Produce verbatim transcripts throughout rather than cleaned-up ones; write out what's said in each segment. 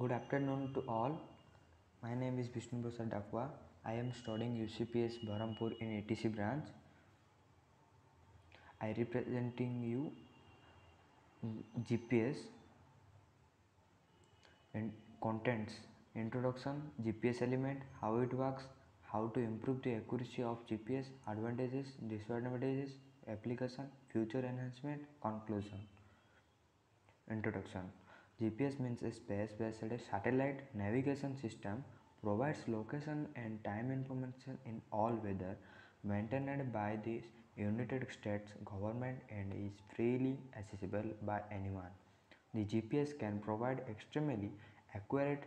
Good afternoon to all. My name is Bishnu Prasad Dakua. I am studying U C P E S Berhampur in A T C branch. I representing you G P S and contents, introduction, G P S element, how it works, how to improve the accuracy of G P S, advantages, disadvantages, application, future enhancement, conclusion. Introduction. G P S means a space-based satellite navigation system, provides location and time information in all weather, maintained by the United States government and is freely accessible by anyone. The G P S can provide extremely accurate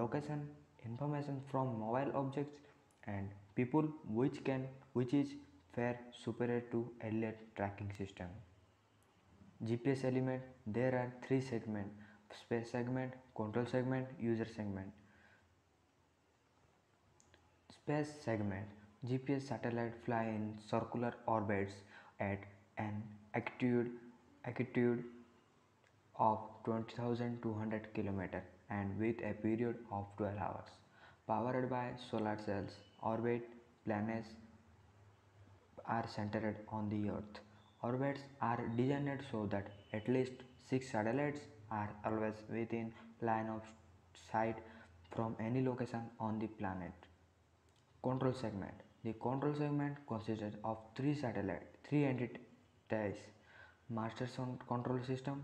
location information from mobile objects and people, which can which is far superior to earlier tracking system. G P S element, there are three segments: space segment, control segment, user segment. Space segment. G P S satellite fly in circular orbits at an altitude altitude of twenty thousand two hundred kilometers and with a period of twelve hours. Powered by solar cells, orbit planets are centered on the Earth. Orbits are designed so that at least six satellites are always within line of sight from any location on the planet. Control segment. The control segment consisted of three satellites, three entities: master control system,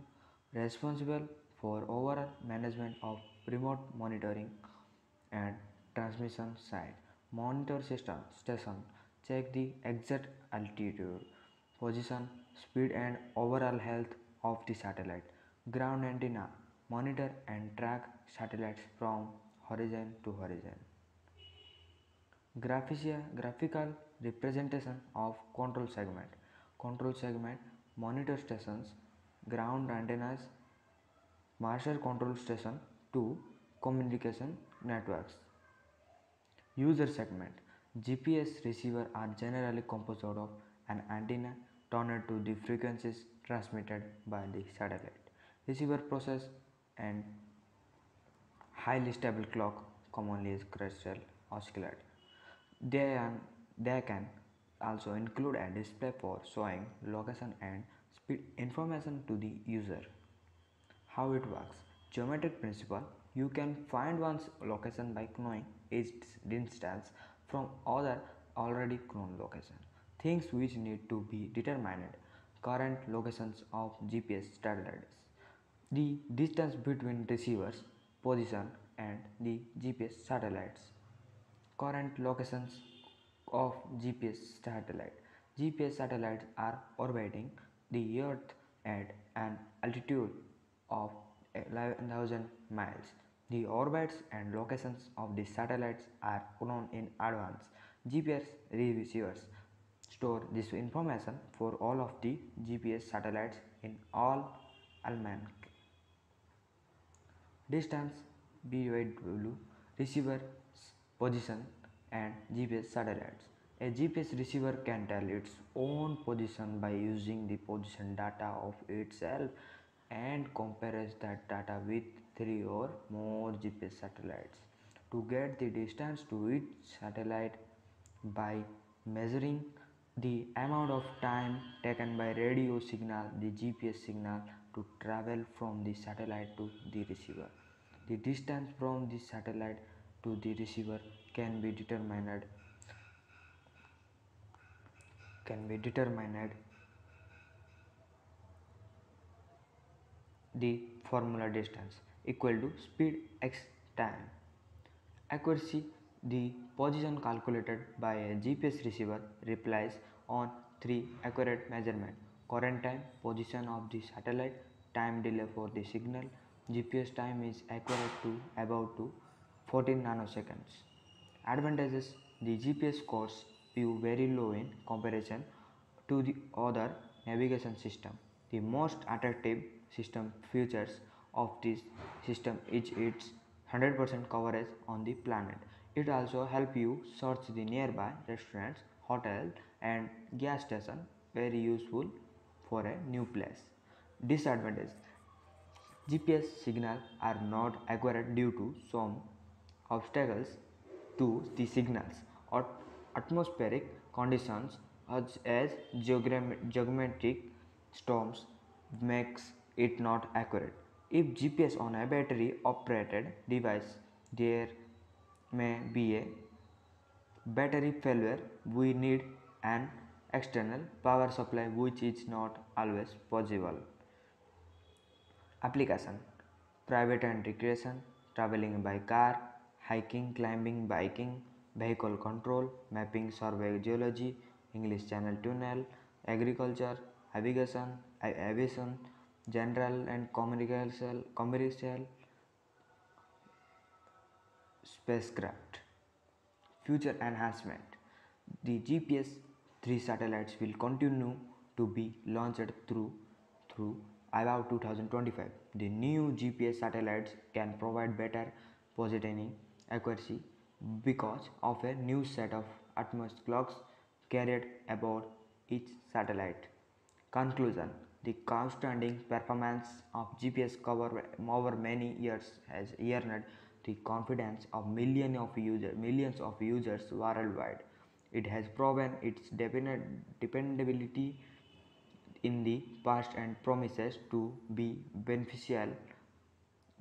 responsible for overall management of remote monitoring and transmission site, monitor system station, check the exact altitude, position, speed and overall health of the satellite, ground antenna, monitor and track satellites from horizon to horizon. Graphia, graphical representation of control segment. Control segment, monitor stations, ground antennas, master control station to communication networks. User segment. G P S receivers are generally composed of an antenna tuned to the frequencies transmitted by the satellite, receiver process and highly stable clock, commonly is crystal oscillator. They, they can also include a display for showing location and speed information to the user. How it works? Geometric principle. You can find one's location by knowing its distance from other already known location. Things which need to be determined: current locations of G P S satellites, the distance between receivers, position and the G P S satellites. Current locations of G P S satellite. G P S satellites are orbiting the Earth at an altitude of eleven thousand miles. The orbits and locations of the satellites are known in advance. G P S receivers store this information for all of the G P S satellites in all almanac. Distance B Y W, receiver, position and G P S satellites. A G P S receiver can tell its own position by using the position data of itself and compares that data with three or more G P S satellites to get the distance to each satellite by measuring the amount of time taken by radio signal, the G P S signal, to travel from the satellite to the receiver. The distance from the satellite to the receiver can be determined can be determined the formula distance equal to speed x time. Accuracy. The position calculated by a G P S receiver relies on three accurate measurements: current time, position of the satellite, time delay for the signal. G P S time is accurate to about to fourteen nanoseconds. Advantages: the G P S costs view very low in comparison to the other navigation system. The most attractive system features of this system is its one hundred percent coverage on the planet. It also helps you search the nearby restaurants, hotels and gas station, very useful for a new place. Disadvantages: G P S signals are not accurate due to some obstacles to the signals or atmospheric conditions, as, as geomagnetic storms makes it not accurate. If G P S on a battery operated device, there may be a battery failure. We need an external power supply, which is not always possible. Application: private and recreation, traveling by car, hiking, climbing, biking, vehicle control, mapping, survey, geology, English Channel Tunnel, agriculture, navigation, aviation, general and commercial, commercial spacecraft. Future enhancement: the G P S three satellites will continue to be launched through through about two thousand twenty-five. The new G P S satellites can provide better positioning accuracy because of a new set of advanced clocks carried aboard each satellite. Conclusion: the outstanding performance of G P S cover over many years has earned the confidence of millions of users, millions of users worldwide. It has proven its dependability in the past and promises to be beneficial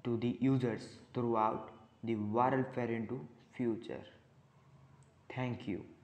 to the users throughout the world far into future. Thank you.